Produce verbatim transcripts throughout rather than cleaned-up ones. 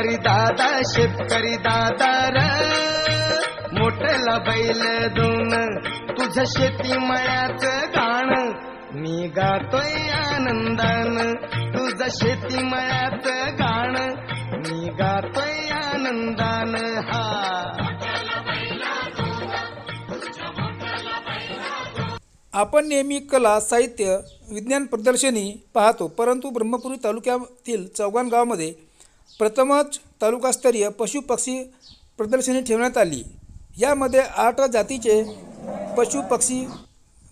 शेतकरी दादा शेतकरी दादा र मोठला बैल दोन तुझं शेती मळ्याचं गाण मी गातोय आनंदान तुझं शेती मळ्याचं गाण मी गातोय आनंदान हा आपण नेहमी कला साहित्य विज्ञान प्रदर्शनी पाहतो, परंतु ब्रम्हपुरी तालुक्यातील चौगान गावामध्ये प्रथमच तालुकास्तरीय पशु पक्षी प्रदर्शनी ठेवण्यात आली। यामध्ये आठ जातीचे पशु पक्षी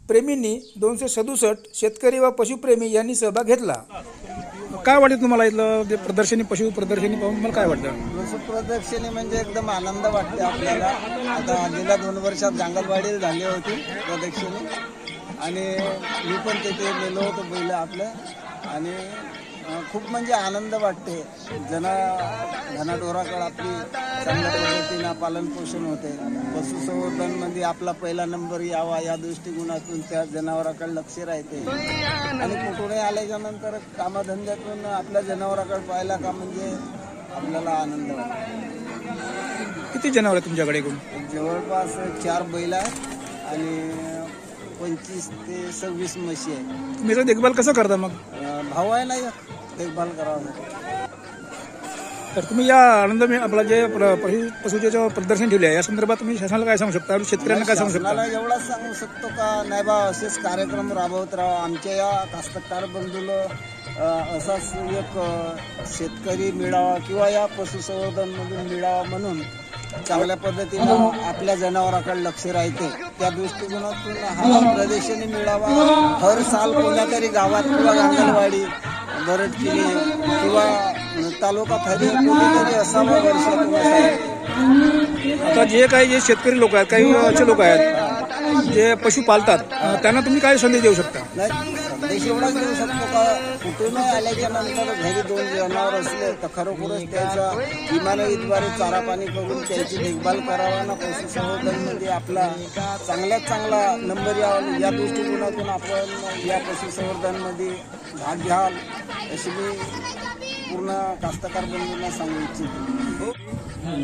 प्रेमींनी दोनशे सदुसष्ट शेतकरी व पशुप्रेमी यांनी सहभाग घेतला। काय वाटतं तुम्हाला इथलं प्रदर्शनी पशु प्रदर्शनी पाहून मला काय वाटतं? पशु प्रदर्शनी म्हणजे एकदम आनंद वाटते आपल्याला। आता गेल्या दोन वर्षात जंगलवाडी झाली होती प्रदर्शनी आणि मी पण तिथे गेलो होतो बैल आपलं आणि खूप म्हणजे आनंद वाटते। जना धनाढोराकडे आपली चांगल्या पद्धतीने पालन पोषण होते, पशुसंवर्धन मध्ये आपला पहिला नंबर यावा या दृष्टिकोनातून त्या जनावराकडे लक्ष राहते आणि कुठूनही आल्याच्या नंतर कामधंद्यातून आपल्या जनावराकडे पाहायला का म्हणजे आपल्याला आनंद वाटतो। किती जनावर तुमच्याकडे? जवळपास चार बैल आणि पंचवीस ते सव्वीस म्हशी आहे। तुम्ही देखभाल कसं करता? मग भाव आहे ना देखभाल करावा। तर तुम्ही या आनंद में आपला जे पशुचे जे प्रदर्शन ठेवले या संदर्भात तुम्ही शासनाला काय सांगू शकता, शेतकऱ्यांना काय सांगू शकता? एवढाच सांगू शकतो का नाही बा असेच कार्यक्रम राबवत राहा। आमच्या या कास्तकार बंधूला असाच एक शेतकरी मेळावा किंवा या पशुसंवर्धन मधून मेळावा म्हणून चांगल्या पद्धतीनं आपल्या जनावरांकडे लक्ष राहते त्या दृष्टिकोनातून हा प्रदर्शनी मेळावा हर साल कोणत्या तरी गावात किंवा अंगणवाडी बरडकिली किंवा तालुका फरी कुठेतरी असावा वर्षातून असावा। आता जे काही जे शेतकरी लोक आहेत, काही असे लोक आहेत जे पशु पालतात, त्यांना तुम्ही काय संदेश देऊ शकता? संदेश एवढाच देऊ शकतो का कुठून आल्याच्या नंतर घरी दोन जनावर असले तर खरोखरच त्याचा इमानवीद्वारे चारा पाणी करून त्याची देखभाल करावा ना। पशुसंवर्धनमध्ये आपला चांगल्यात चांगला नंबर यावा या दृष्टिकोनातून आपण या पशुसंवर्धनमध्ये भाग घ्याल अशी मी पूर्ण कास्तकार बंधूंना सांगू इच्छितो।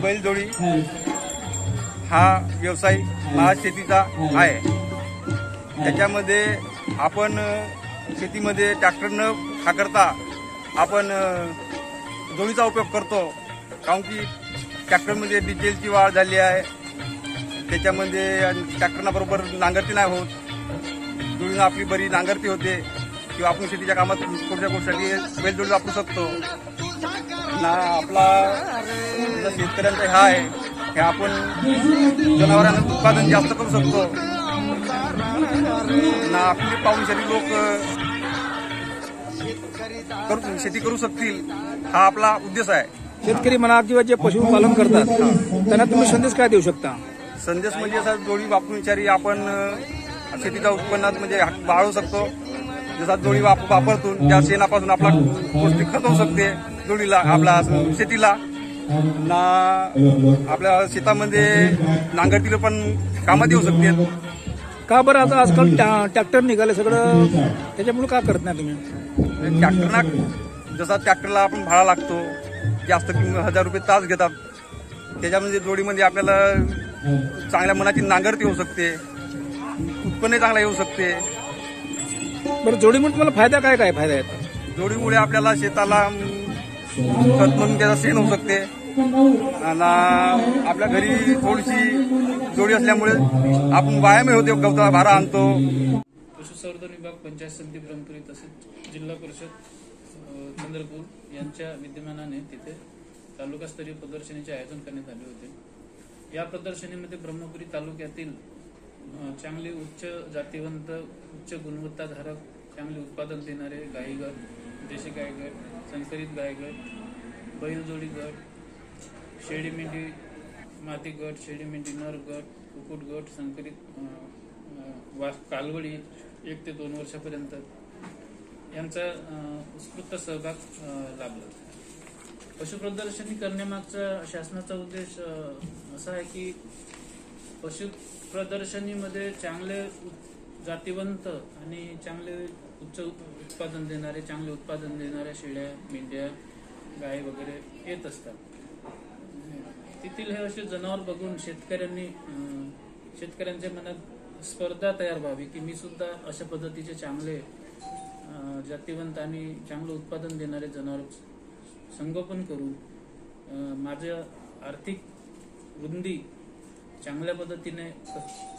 बैलजोडी हा व्यवसाय महाशेतीचा आहे, त्याच्यामध्ये आपण शेतीमध्ये ट्रॅक्टर न हाकरता आपण जोडीचा उपयोग करतो, कारण की ट्रॅक्टरमध्ये डिझेलची वाढ झाली आहे, त्याच्यामध्ये ट्रॅक्टरना बरोबर नांगरती नाही होत, जोडीनं आपली बरी नांगरती होते किंवा आपण शेतीच्या कामात कोणत्या गोष्टीसाठी बैलजोडी वापरू शकतो ना। आपला शेतकऱ्यांचा हा आहे हे आपण जनावरांचं उत्पादन जास्त करू शकतो ना, आपली पाहुणचारी लोक शेती करू शकतील हा आपला उद्देश आहे। शेतकरी म्हणा किंवा जे पशुपालन करतात त्यांना तुम्ही संदेश काय देऊ शकता? संदेश म्हणजे असा जोडी वापरून विचारी आपण शेतीच्या उत्पन्नात म्हणजे वाढवू शकतो, जसा जोडी वापरतून त्या शेणापासून आपला पौष्टिक खत होऊ शकते जोडीला आपला शेतीला ना, आपल्या शेतामध्ये नांगरतीला पण कामात येऊ शकते। का बरं आता आजकाल ट्रॅक्टर निघाले सगळं, त्याच्यामुळे का करत नाही तुम्ही? ट्रॅक्टरना जसा ट्रॅक्टरला आपण भाडा लागतो जास्त किंमत हजार रुपये तास घेतात, त्याच्यामध्ये जोडीमध्ये आपल्याला चांगल्या मनाची नांगरती होऊ शकते, उत्पन्न चांगला येऊ शकते। बरं जोडीमुळे तुम्हाला फायदा काय काय फायदा आहे? जोडीमुळे आपल्याला शेताला खत म्हणून त्याचा शेण होऊ शकते आणि आपल्या घरी थोडीशी जोडी असल्यामुळे आपण व्यायामही होते, गवताला भारा आणतो। पशुसंवर्धन विभाग पंचायत समिती ब्रम्हपुरी तसेच जिल्हा परिषद चंद्रपूर यांच्या विद्यमानाने तिथे तालुकास्तरीय प्रदर्शनीचे आयोजन करण्यात आले होते। या प्रदर्शनीमध्ये ब्रम्हपुरी तालुक्यातील चांगली उच्च जातीवंत उच्च गुणवत्ताधारक चांगले उत्पादन देणारे गायगट, देशी गायगट, संकरित गायगट, बैलजोडी गट, शेळी मेंढी माती गट, शेळी मेंढी नर गट, कुकुट गट, संकरित वा कालवडी एक ते दोन वर्षापर्यंत यांचा उत्स्फूर्त सहभाग लाभला। पशुप्रदर्शनी करण्यामागचा शासनाचा उद्देश असा आहे की पशु प्रदर्शनीमध्ये चांगले जातीवंत आणि चांगले उच्च उत्पादन देणारे चांगले उत्पादन देणाऱ्या शेळ्या मेंढ्या गाय वगैरे येत असतात। शेतीतील हे असे जनावर बघून शेतकऱ्यांनी शेतकऱ्यांच्या मनात स्पर्धा तयार व्हावी की मी सुद्धा अशा पद्धतीचे चांगले जातीवंत आणि चांगले उत्पादन देणारे जनावर संगोपन करू, माझ्या आर्थिक वृद्धी चांगल्या पद्धतीने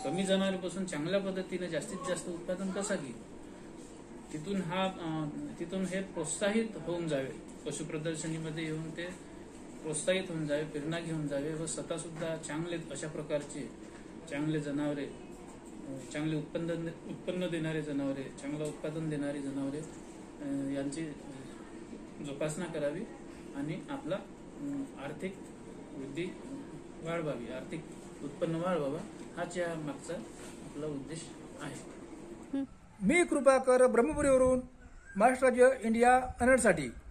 कमी जनावरांपासून चांगल्या पद्धतीने जास्तीत जास्त उत्पादन कसा घेईल तिथून हा तिथून हे प्रोत्साहित होऊन जावे, पशुप्रदर्शनीमध्ये येऊन ते प्रोत्साहित होऊन जावे, प्रेरणा घेऊन जावे व स्वतः सुद्धा चांगले अशा प्रकारचे चांगले जनावरे चांगले उत्पन्न उत्पन्न देणारे जनावरे चांगला उत्पादन देणारी जनावरे यांची जोपासना करावी आणि आपला आर्थिक वृद्धी वाढवावी, आर्थिक उत्पन्न वाढवावा हाच या मागचा आपला उद्देश आहे। मी कृपाकर ब्रम्हपुरीवरून महाराष्ट्र राज्य इंडिया अनर्थ साठी।